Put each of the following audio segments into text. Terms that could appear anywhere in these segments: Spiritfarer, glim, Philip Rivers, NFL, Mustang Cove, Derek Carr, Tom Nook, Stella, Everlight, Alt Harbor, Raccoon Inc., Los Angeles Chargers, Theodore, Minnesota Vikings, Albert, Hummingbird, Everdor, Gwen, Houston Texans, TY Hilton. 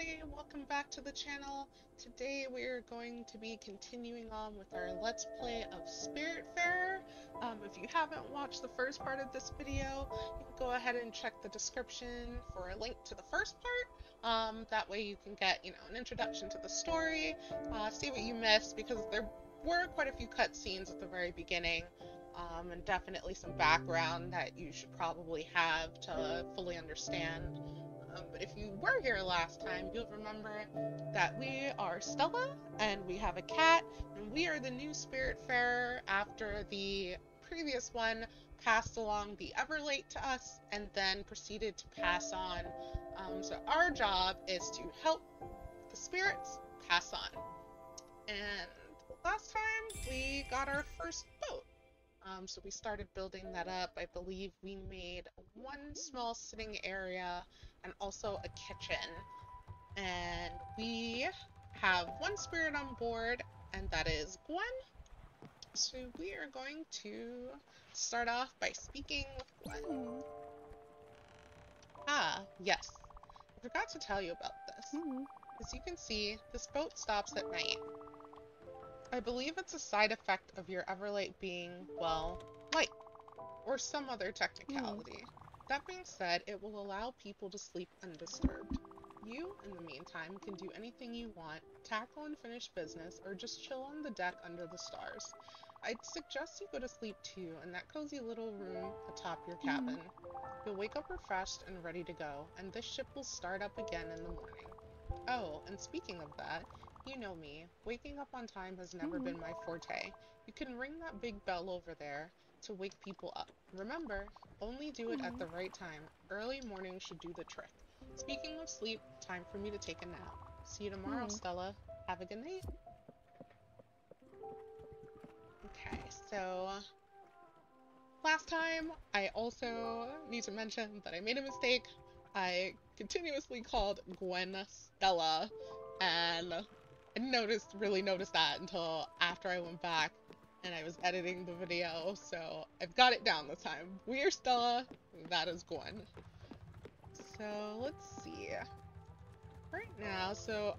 everybody, welcome back to the channel. Today we are going to be continuing on with our Let's Play of Spiritfarer. If you haven't watched the first part of this video, you can go ahead and check the description for a link to the first part. That way you can get, an introduction to the story, see what you missed, because there were quite a few cutscenes at the very beginning. And definitely some background that you should probably have to fully understand. But if you were here last time, you'll remember that we are Stella, and we have a cat, and we are the new Spiritfarer after the previous one passed along the Everlight to us, and then proceeded to pass on. So our job is to help the spirits pass on. And last time, we got our first boat. So we started building that up. I believe we made one small sitting area and also a kitchen. And we have one spirit on board, and that is Gwen. So we are going to start off by speaking with Gwen. Ah, yes. I forgot to tell you about this. As you can see, this boat stops at night. I believe it's a side effect of your Everlight being, well, light, or some other technicality. That being said, it will allow people to sleep undisturbed. You, in the meantime, can do anything you want, tackle and finish business, or just chill on the deck under the stars. I'd suggest you go to sleep too, in that cozy little room atop your cabin. You'll wake up refreshed and ready to go, and this ship will start up again in the morning. Oh, and speaking of that, you know me. Waking up on time has never been my forte. You can ring that big bell over there to wake people up. Remember, only do it at the right time. Early morning should do the trick. Speaking of sleep, time for me to take a nap. See you tomorrow, Stella. Have a good night. Okay, so last time I also need to mention that I made a mistake. I continuously called Gwen Stella, and I really noticed that until after I went back and I was editing the video, so I've got it down this time. We are Stella, that is Gwen. So let's see. Right now, so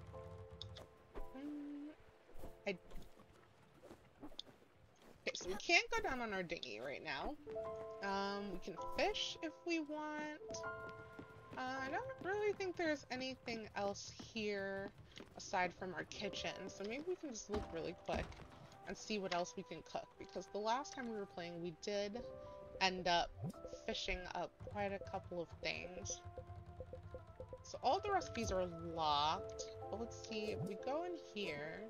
okay, so we can't go down on our dinghy right now. We can fish if we want. I don't really think there's anything else here aside from our kitchen, so maybe we can just look really quick and see what else we can cook, because the last time we were playing, we did end up fishing up quite a couple of things. So all the recipes are locked, but let's see if we go in here.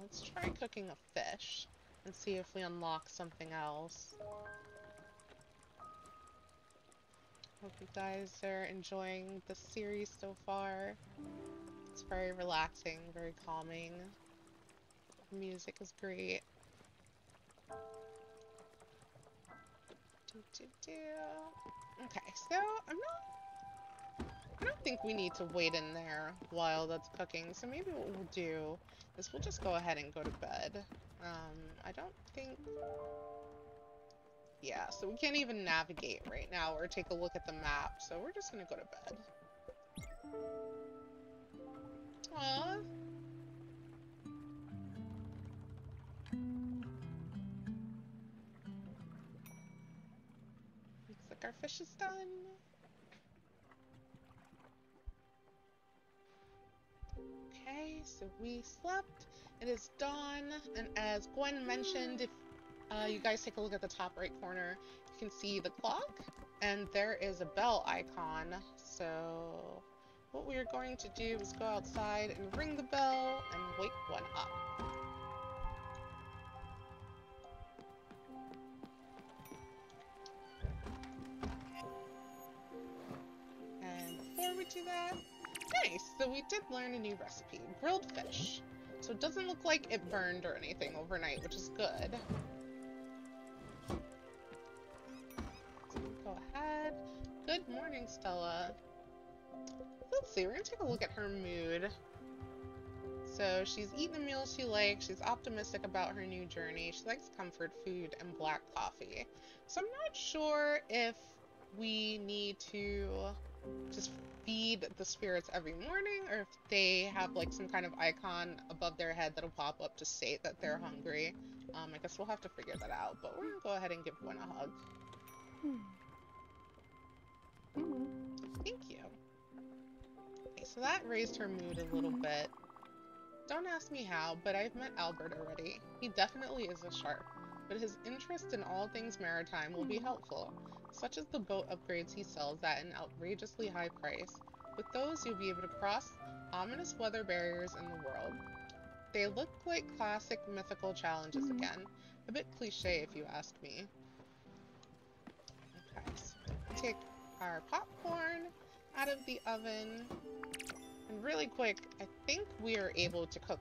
Let's try cooking a fish and see if we unlock something else. Hope you guys are enjoying the series so far. It's very relaxing, very calming. The music is great. Okay, so I don't think we need to wait in there while that's cooking, so maybe what we'll do is we'll just go ahead and go to bed. I don't think... Yeah, so we can't even navigate right now or take a look at the map, so we're just gonna go to bed. Aww. Looks like our fish is done. Okay, so we slept, it is dawn, and as Gwen mentioned, if you guys take a look at the top right corner, you can see the clock, and there is a bell icon, so what we are going to do is go outside and ring the bell and wake Gwen up. And before we do that... Nice! So we did learn a new recipe, grilled fish. So it doesn't look like it burned or anything overnight, which is good. So go ahead. Good morning, Stella. Let's see, we're gonna take a look at her mood. So she's eaten the meals she likes, she's optimistic about her new journey, she likes comfort food and black coffee. So I'm not sure if we need to just feed the spirits every morning, or if they have like some kind of icon above their head that'll pop up to state that they're hungry. I guess we'll have to figure that out, but we're gonna go ahead and give Gwen a hug. Thank you. Okay, so that raised her mood a little bit. Don't ask me how, but I've met Albert already. He definitely is a shark, but his interest in all things maritime will be helpful, such as the boat upgrades he sells at an outrageously high price. With those, you'll be able to cross ominous weather barriers in the world. They look like classic mythical challenges again. A bit cliche if you ask me. Okay, so take our popcorn out of the oven. And really quick, I think we are able to cook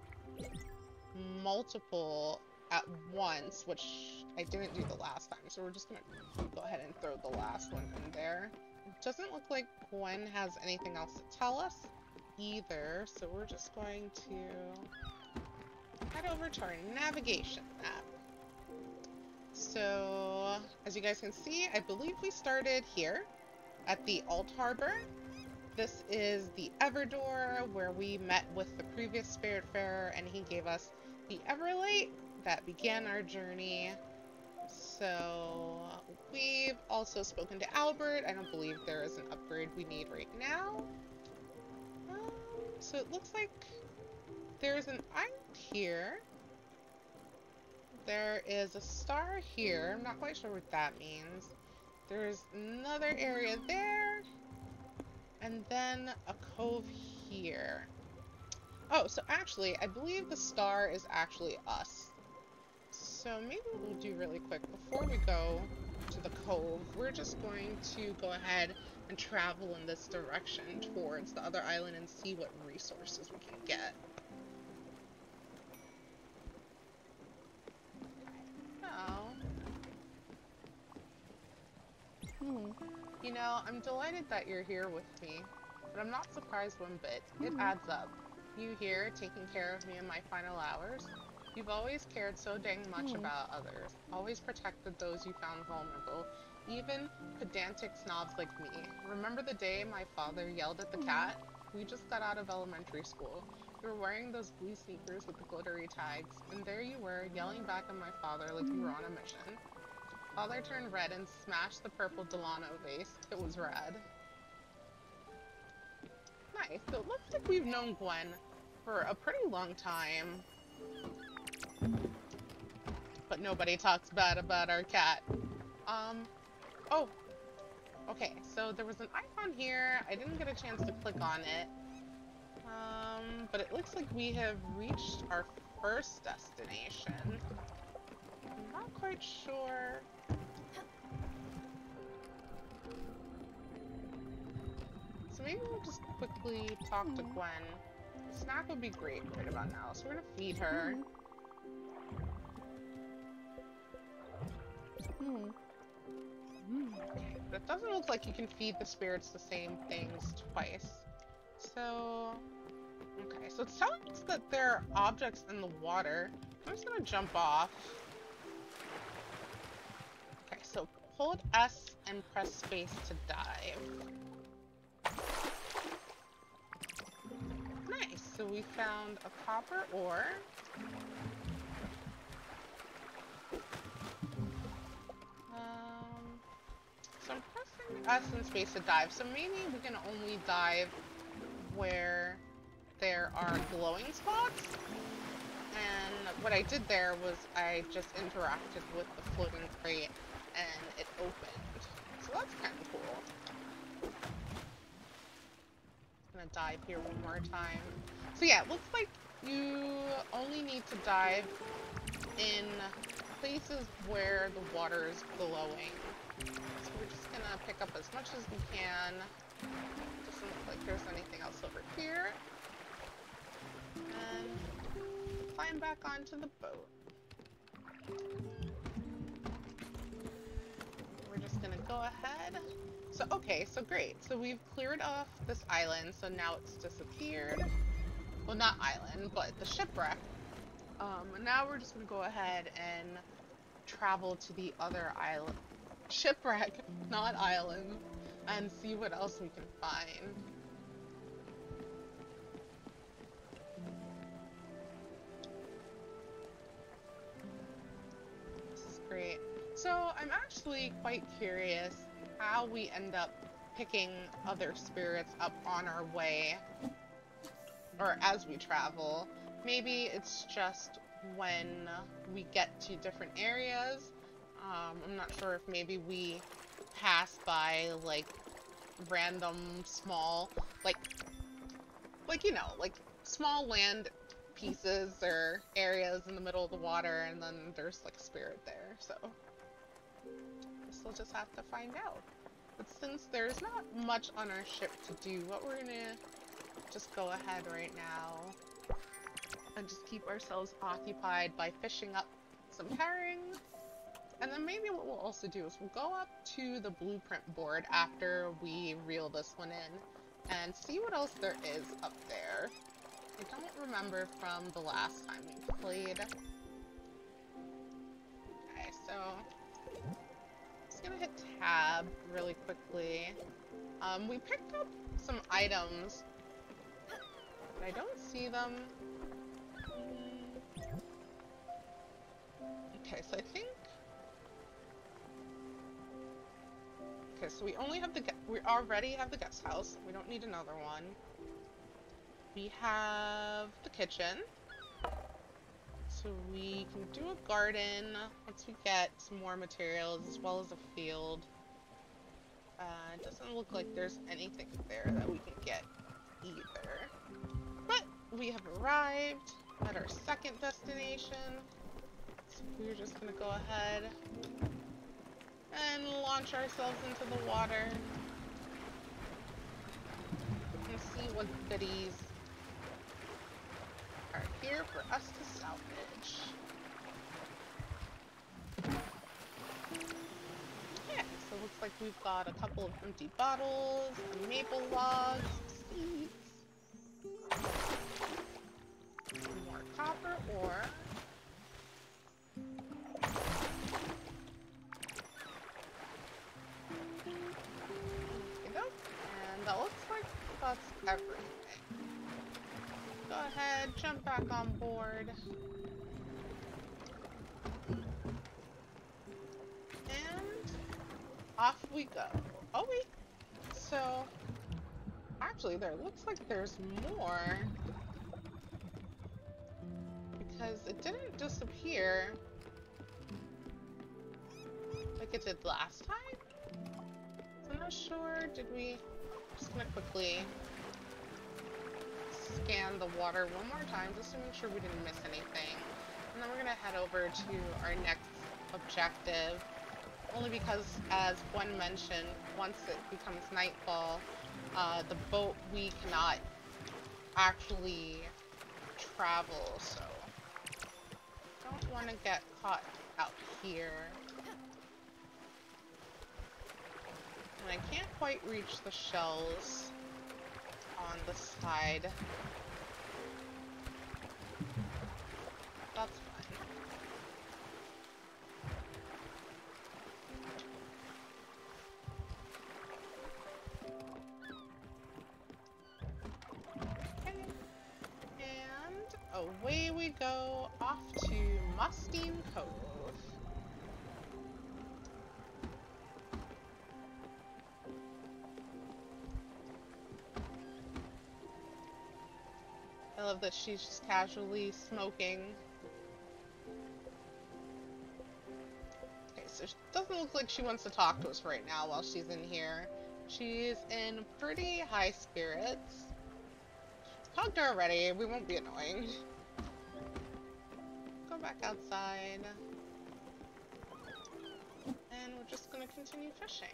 multiple at once, which I didn't do the last time, so we're just going to go ahead and throw the last one in there. It doesn't look like Gwen has anything else to tell us either, so we're just going to head over to our navigation map. So, as you guys can see, I believe we started here at the Alt Harbor. This is the Everdor, where we met with the previous Spiritfarer, and he gave us the Everlight that began our journey. So we've also spoken to Albert. I don't believe there is an upgrade we need right now. So it looks like there's an island here. There is a star here. I'm not quite sure what that means. There's another area there. And then a cove here. Oh, so actually, I believe the star is actually us. So maybe what we'll do really quick, before we go to the cove, we're just going to go ahead and travel in this direction towards the other island and see what resources we can get. You know, I'm delighted that you're here with me, but I'm not surprised one bit. It adds up. You here, taking care of me in my final hours. You've always cared so dang much about others, always protected those you found vulnerable, even pedantic snobs like me. Remember the day my father yelled at the cat? We just got out of elementary school. You were wearing those blue sneakers with the glittery tags, and there you were, yelling back at my father like you were on a mission. Father turned red and smashed the purple Delano vase. It was rad. Nice. So it looks like we've known Gwen for a pretty long time. But nobody talks bad about our cat. Oh. Okay, so there was an icon here. I didn't get a chance to click on it. But it looks like we have reached our first destination. I'm not quite sure. So maybe we'll just quickly talk to Gwen. A snack would be great right about now, so we're gonna feed her. Okay, but it doesn't look like you can feed the spirits the same things twice. So, okay, so it sounds that there are objects in the water. I'm just gonna jump off. So hold S and press space to dive. Nice, so we found a copper ore. So I'm pressing S and space to dive, so maybe we can only dive where there are glowing spots. And what I did there was I just interacted with the floating crate. And it opened. So that's kind of cool. I'm gonna dive here one more time. So yeah, it looks like you only need to dive in places where the water is glowing. So we're just gonna pick up as much as we can. Doesn't look like there's anything else over here. And climb back onto the boat. Gonna go ahead. So okay, so great. So we've cleared off this island, so now it's disappeared. Well, not island, but the shipwreck. Now we're just gonna go ahead and travel to the other island. Shipwreck, not island. And see what else we can find. This is great. So I'm actually quite curious how we end up picking other spirits up on our way or as we travel. Maybe it's just when we get to different areas. I'm not sure if maybe we pass by like random small like you know, like small land pieces or areas in the middle of the water, and then there's like a spirit there. So we'll just have to find out. But since there's not much on our ship to do, what we're gonna just go ahead right now and just keep ourselves occupied by fishing up some herring. And then maybe what we'll also do is we'll go up to the blueprint board after we reel this one in and see what else there is up there. I don't remember from the last time we played. Okay, so I'm just gonna hit tab really quickly. We picked up some items, but I don't see them. Okay, so I think... Okay, so we only have the... We already have the guest house. We don't need another one. We have the kitchen. So we can do a garden once we get some more materials, as well as a field. It doesn't look like there's anything there that we can get either. But we have arrived at our second destination. So we're just gonna go ahead and launch ourselves into the water and see what goodies are here for us to salvage. Okay, so it looks like we've got a couple of empty bottles, some maple logs, some seeds, some more copper ore. That looks like that's everything. Go ahead, jump back on board. And off we go. Oh wait, so actually there looks like there's more, because it didn't disappear like it did last time. So I'm not sure, did we... I'm just gonna quickly scan the water one more time just to make sure we didn't miss anything. And then we're gonna head over to our next objective. Only because, as Gwen mentioned, once it becomes nightfall, the boat, we cannot actually travel, so don't want to get caught out here. And I can't quite reach the shells on the side. That's fine. Okay. And away we go, off to Mustang Cove. I love that she's just casually smoking. Okay, so she doesn't look like she wants to talk to us right now while she's in here. She's in pretty high spirits. Talked to her already, we won't be annoying. Go back outside. And we're just gonna continue fishing.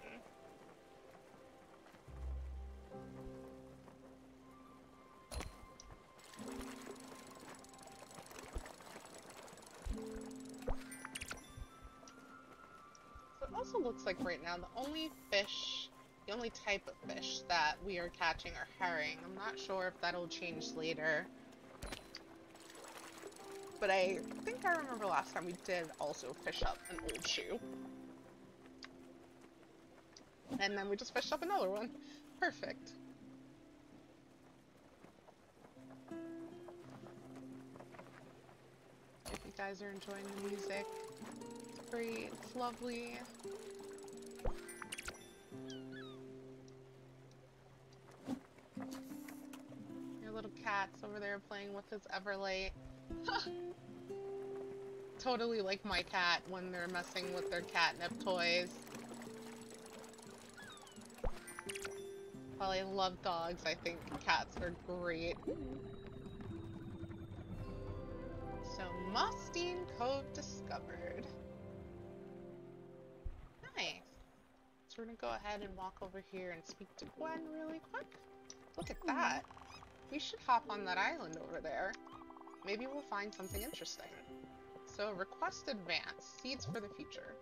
Also looks like right now the only type of fish that we are catching are herring. I'm not sure if that'll change later but I think I remember last time we did also fish up an old shoe. And then we just fished up another one. Perfect. If you guys are enjoying the music, it's great, it's lovely. Your little cat's over there playing with his Everlight. Totally like my cat when they're messing with their catnip toys. While I love dogs, I think cats are great. So, Mustang Cove discovered. Nice. So we're gonna go ahead and walk over here and speak to Gwen really quick. Look at that. We should hop on that island over there. Maybe we'll find something interesting. So, request advance. Seeds for the future.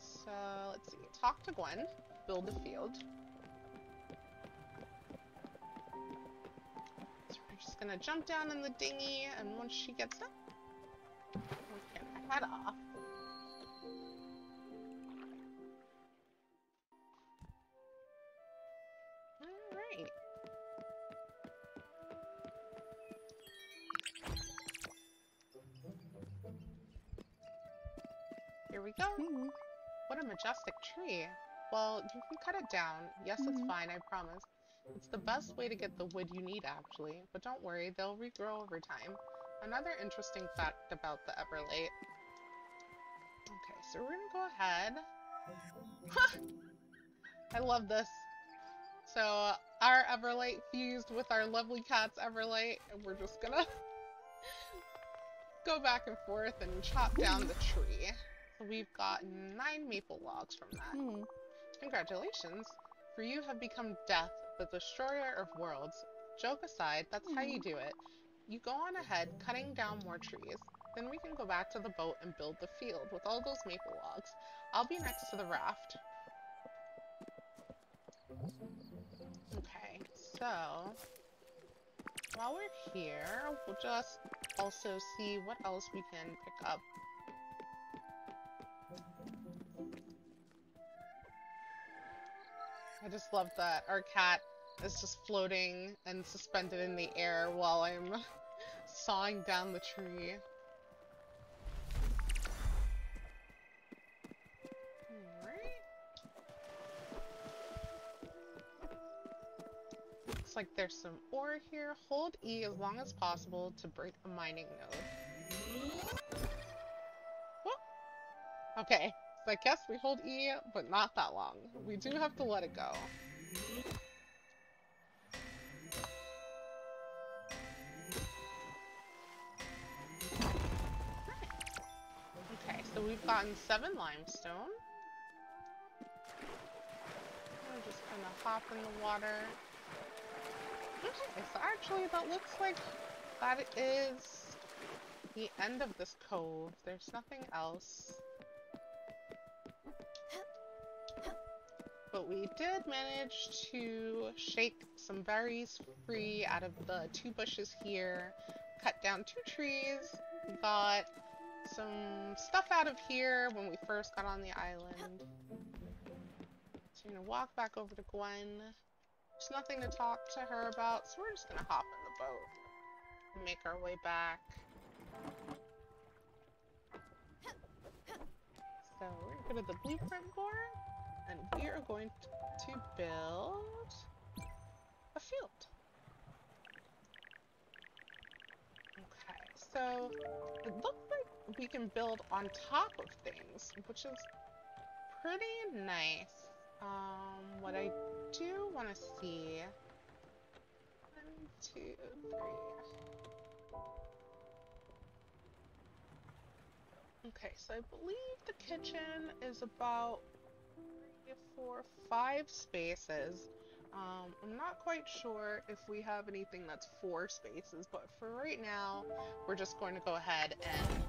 So, let's see. Talk to Gwen. Build a field. She's gonna jump down in the dinghy, and once she gets up, we can head off. Alright. Here we go. What a majestic tree. Well, you can cut it down. Yes, it's fine, I promise. It's the best way to get the wood you need, actually, but don't worry, they'll regrow over time. Another interesting fact about the Everlight. Okay, so we're gonna go ahead. I love this. So, our Everlight fused with our lovely cat's Everlight, and we're just gonna go back and forth and chop down the tree. So we've got 9 maple logs from that. Congratulations, for you have become death, the destroyer of worlds. Joke aside, that's how you do it. You go on ahead, cutting down more trees. Then we can go back to the boat and build the field with all those maple logs. I'll be next to the raft. Okay, so while we're here, we'll just also see what else we can pick up. I just love that our cat is just floating and suspended in the air while I'm sawing down the tree. Alright. Looks like there's some ore here. Hold E as long as possible to break a mining node. Whoop. Okay. So I guess we hold E, but not that long. We do have to let it go. Okay, so we've gotten 7 limestone. I'm just gonna hop in the water. Okay, so actually that looks like that is the end of this cove. There's nothing else. But we did manage to shake some berries free out of the 2 bushes here, cut down 2 trees, got some stuff out of here when we first got on the island. So we're gonna walk back over to Gwen. There's nothing to talk to her about, so we're just gonna hop in the boat and make our way back. So we're gonna go to the blueprint board. And we are going to build a field. Okay, so it looks like we can build on top of things, which is pretty nice. What I do want to see... 1, 2, 3... Okay, so I believe the kitchen is about... 4, 5 spaces. I'm not quite sure if we have anything that's 4 spaces, but for right now, we're just going to go ahead and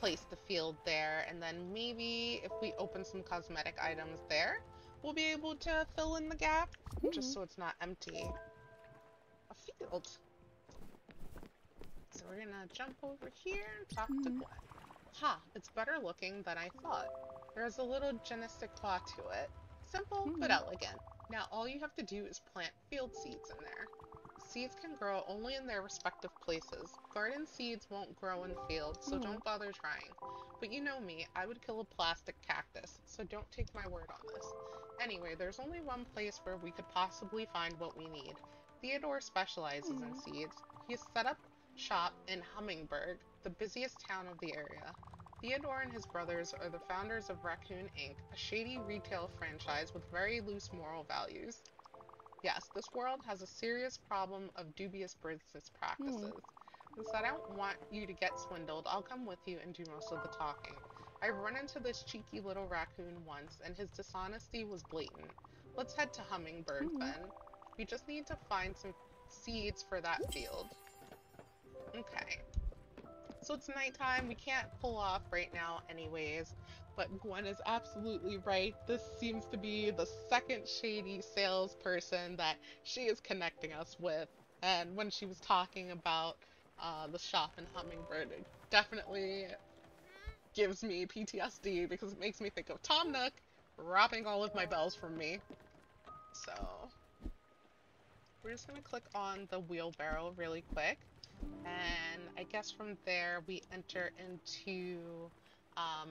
place the field there, and then maybe if we open some cosmetic items there, we'll be able to fill in the gap, just so it's not empty. A field. So we're gonna jump over here and talk to Gwen. Ha, it's better looking than I thought. There's a little genistic claw to it. Simple, but elegant. Now all you have to do is plant field seeds in there. Seeds can grow only in their respective places. Garden seeds won't grow in fields, so don't bother trying. But you know me, I would kill a plastic cactus, so don't take my word on this. Anyway, there's only one place where we could possibly find what we need. Theodore specializes in seeds. He's set up shop in Hummingbird, the busiest town of the area. Theodore and his brothers are the founders of Raccoon Inc., a shady retail franchise with very loose moral values. Yes, this world has a serious problem of dubious business practices. Since I don't want you to get swindled, I'll come with you and do most of the talking. I've run into this cheeky little raccoon once, and his dishonesty was blatant. Let's head to Hummingbird, then. We just need to find some seeds for that field. Okay. So it's nighttime, we can't pull off right now anyways, but Gwen is absolutely right. This seems to be the second shady salesperson that she is connecting us with. And when she was talking about the shop in Hummingbird, it definitely gives me PTSD because it makes me think of Tom Nook robbing all of my bells from me. So we're just gonna click on the wheelbarrow really quick. And I guess from there we enter into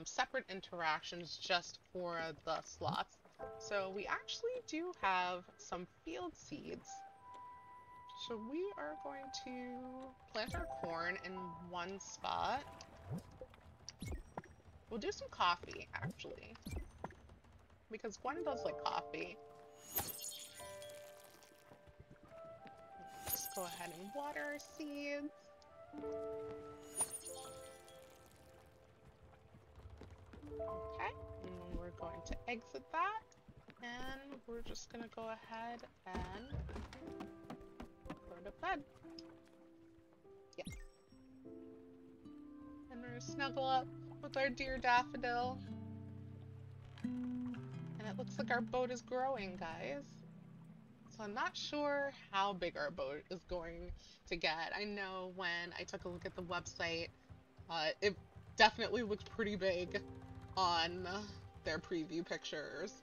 separate interactions just for the slots. So we actually do have some field seeds. So we are going to plant our corn in one spot. We'll do some coffee, actually. Because Gwen does like coffee. Go ahead and water our seeds. Okay, and we're going to exit that, and we're just gonna go ahead and go to bed. Yes. And we're gonna snuggle up with our dear daffodil. And it looks like our boat is growing, guys. So I'm not sure how big our boat is going to get. I know when I took a look at the website, it definitely looked pretty big on their preview pictures.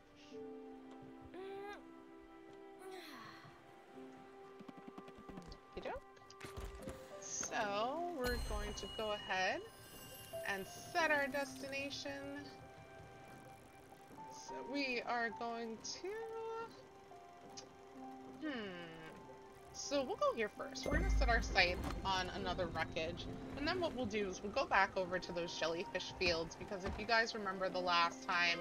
So we're going to go ahead and set our destination. So we are going to... So we'll go here first. We're going to set our sights on another wreckage, and then what we'll do is we'll go back over to those jellyfish fields, because if you guys remember the last time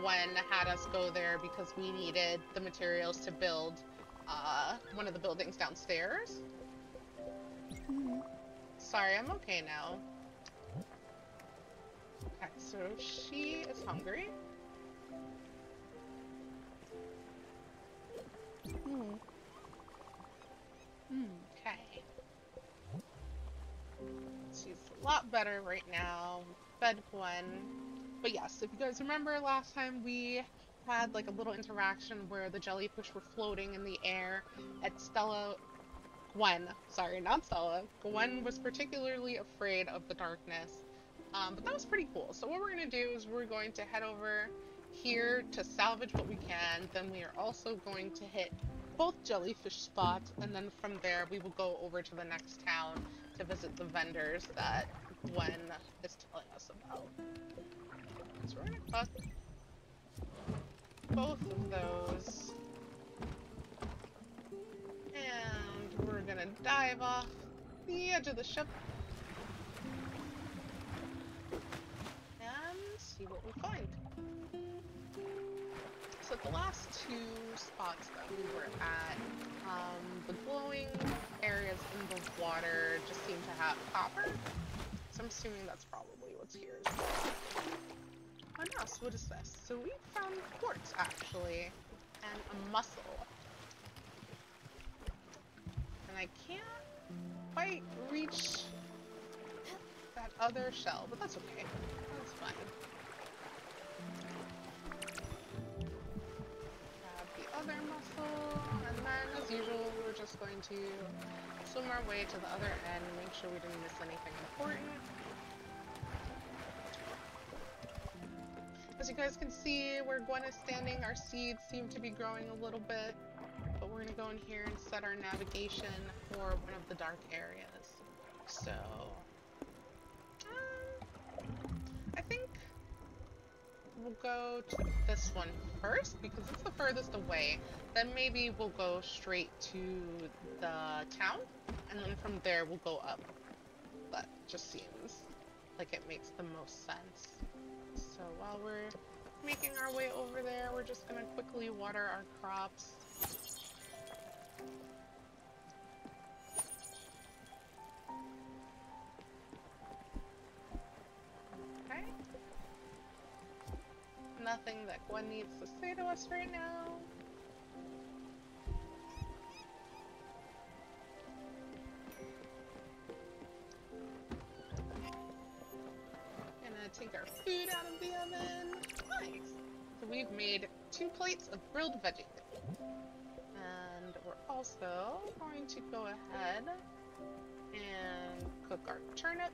Gwen had us go there because we needed the materials to build one of the buildings downstairs. Sorry, I'm okay now. Okay, so she is hungry. Okay. She's a lot better right now. Fed one. But yes, if you guys remember last time we had like a little interaction where the jellyfish were floating in the air at Gwen was particularly afraid of the darkness. But that was pretty cool. So what we're going to do is we're going to head over here to salvage what we can. Then we are also going to hit both jellyfish spots, and then from there we will go over to the next town to visit the vendors that Gwen is telling us about. So we're gonna cook both of those, and we're gonna dive off the edge of the ship and see what we find. So the last two spots that we were at, the glowing areas in the water just seem to have copper, so I'm assuming that's probably what's here as well. Oh no, so what is this? So we found quartz, actually, and a mussel. And I can't quite reach that other shell, but that's okay. That's fine. Other muscle, and then as usual we're just just going to swim our way to the other end and make sure we didn't miss anything important. As you guys can see where Gwen is standing, our seeds seem to be growing a little bit, but we're gonna go in here and set our navigation for one of the dark areas. So, I think we'll go to this one first because it's the furthest away. Then maybe we'll go straight to the town, and then from there we'll go up. That just seems like it makes the most sense. So while we're making our way over there, we're just going to quickly water our crops. Okay. Nothing that Gwen needs to say to us right now. Take our food out of the oven. Nice! So we've made 2 plates of grilled veggies. And we're also going to go ahead and cook our turnip.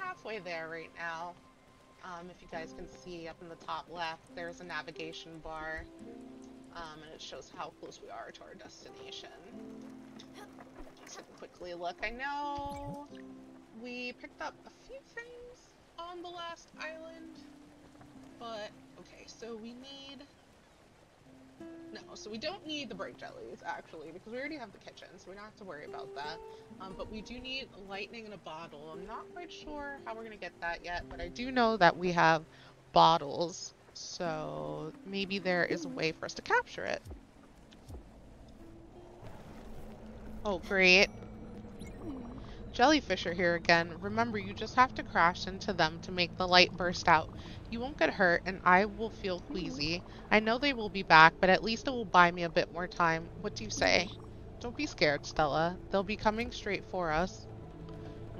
Halfway there right now. If you guys can see up in the top left, there's a navigation bar, and it shows how close we are to our destination. Just a quickly look. I know we picked up a few things on the last island, but okay, so we need... No, so we don't need the break jellies, actually, because we already have the kitchen, so we don't have to worry about that. But we do need lightning in a bottle. I'm not quite sure how we're going to get that yet, but I do know that we have bottles, so maybe there is a way for us to capture it. Oh, great. Jellyfish are here again. Remember, you just have to crash into them to make the light burst out. You won't get hurt, and I will feel queasy. I know they will be back, but at least it will buy me a bit more time. What do you say? Don't be scared, Stella. They'll be coming straight for us.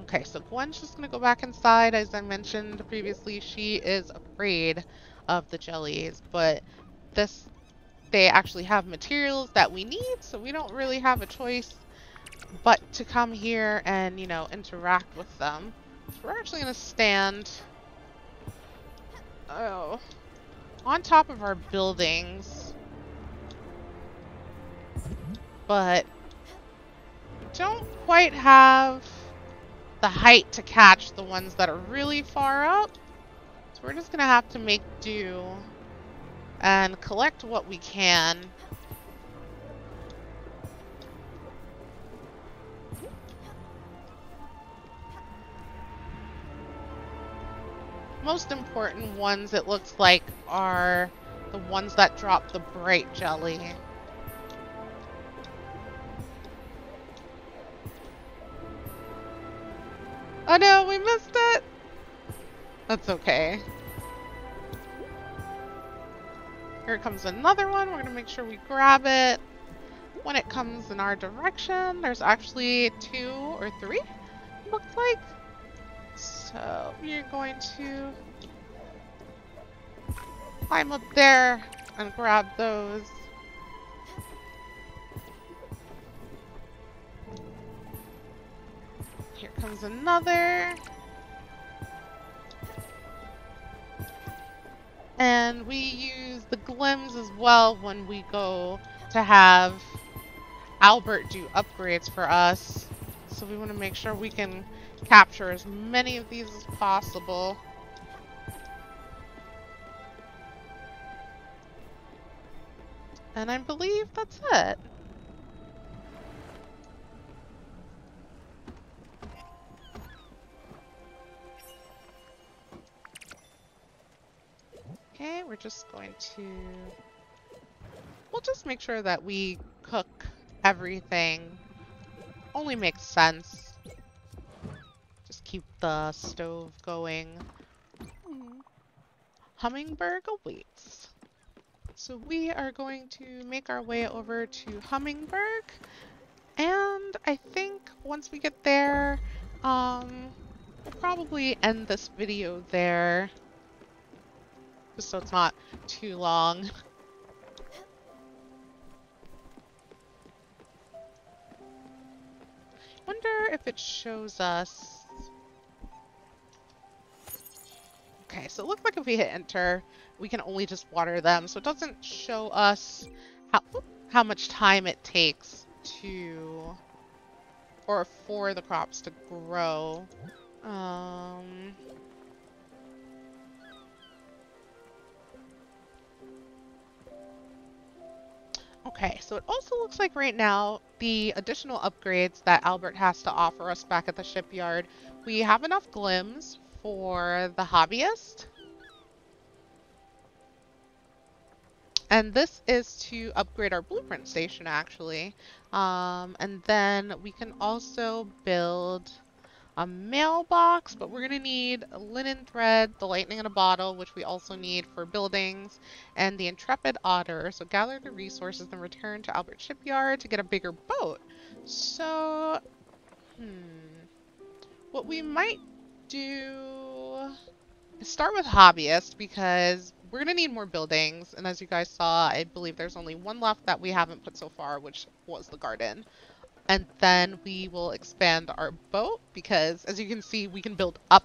Okay, so Gwen's just going to go back inside. As I mentioned previously, she is afraid of the jellies, but this they actually have materials that we need, so we don't really have a choice but to come here and, you know, interact with them. So we're actually going to stand on top of our buildings, but don't quite have the height to catch the ones that are really far up. So we're just going to have to make do and collect what we can. Most important ones, it looks like, are the ones that drop the bright jelly. Oh no, we missed it! That's okay. Here comes another one. We're going to make sure we grab it when it comes in our direction. There's actually 2 or 3, it looks like. So we're going to climb up there and grab those. Here comes another. And we use the glims as well when we go to have Albert do upgrades for us. So we want to make sure we can capture as many of these as possible. And I believe that's it. Okay, we're just going to... We'll just make sure that we cook everything. Only makes sense. Keep the stove going. Hummingbird awaits. So we are going to make our way over to Hummingbird, and I think once we get there, we'll probably end this video there, just so it's not too long. Wonder if it shows us. Okay, so it looks like if we hit enter, we can only just water them, so it doesn't show us how much time it takes to, or for the crops to grow. Okay, so it also looks like right now the additional upgrades that Albert has to offer us back at the shipyard, we have enough glims for the hobbyist. And this is to upgrade our blueprint station, actually. And then we can also build a mailbox, but we're going to need linen thread, the lightning in a bottle, which we also need for buildings, and the intrepid otter. So gather the resources and return to Albert Shipyard to get a bigger boat. So, what we might do is start with hobbyist, because we're going to need more buildings. And as you guys saw, I believe there's only one left that we haven't put so far, which was the garden. And then we will expand our boat, because as you can see, we can build up,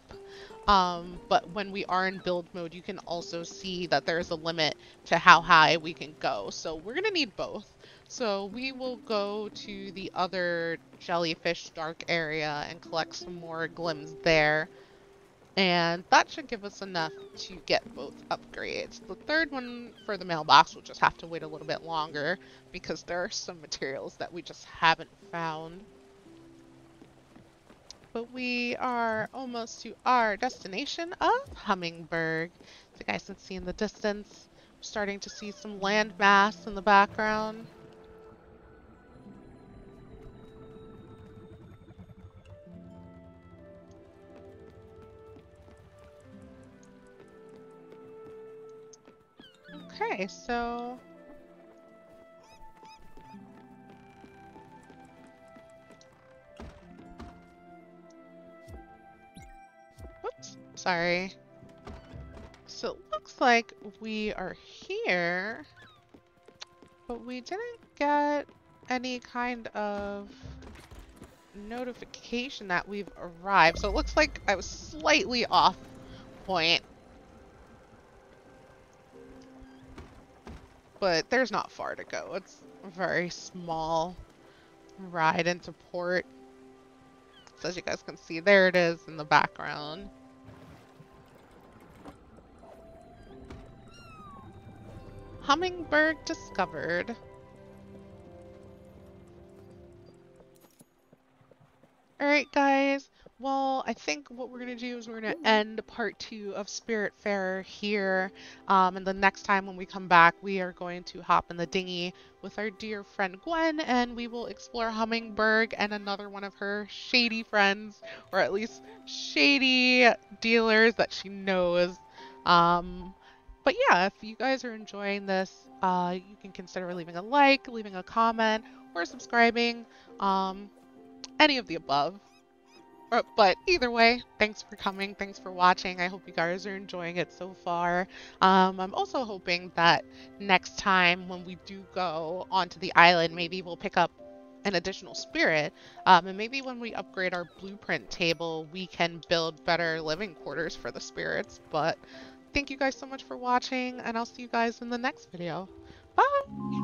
but when we are in build mode, you can also see that there is a limit to how high we can go. So we're going to need both. So we will go to the other jellyfish dark area and collect some more glims there. And that should give us enough to get both upgrades. The third one for the mailbox will just have to wait a little bit longer, because there are some materials that we just haven't found. But we are almost to our destination of Hummingbird. As you guys can see in the distance, we're starting to see some landmass in the background. Okay, so whoops, sorry. So it looks like we are here, but we didn't get any kind of notification that we've arrived. So it looks like I was slightly off point. But there's not far to go. It's a very small ride into port. So as you guys can see, there it is in the background. Hummingbird discovered. Alright guys, well, I think what we're going to do is we're going to end part 2 of Spiritfarer here, and the next time when we come back, we are going to hop in the dinghy with our dear friend Gwen, and we will explore Hummingbird and another one of her shady friends, or at least shady dealers that she knows. But yeah, if you guys are enjoying this, you can consider leaving a like, leaving a comment, or subscribing, any of the above. But either way, thanks for coming, thanks for watching. I hope you guys are enjoying it so far. I'm also hoping that next time when we do go onto the island, maybe we'll pick up an additional spirit, and maybe when we upgrade our blueprint table, we can build better living quarters for the spirits. But thank you guys so much for watching, and I'll see you guys in the next video. Bye!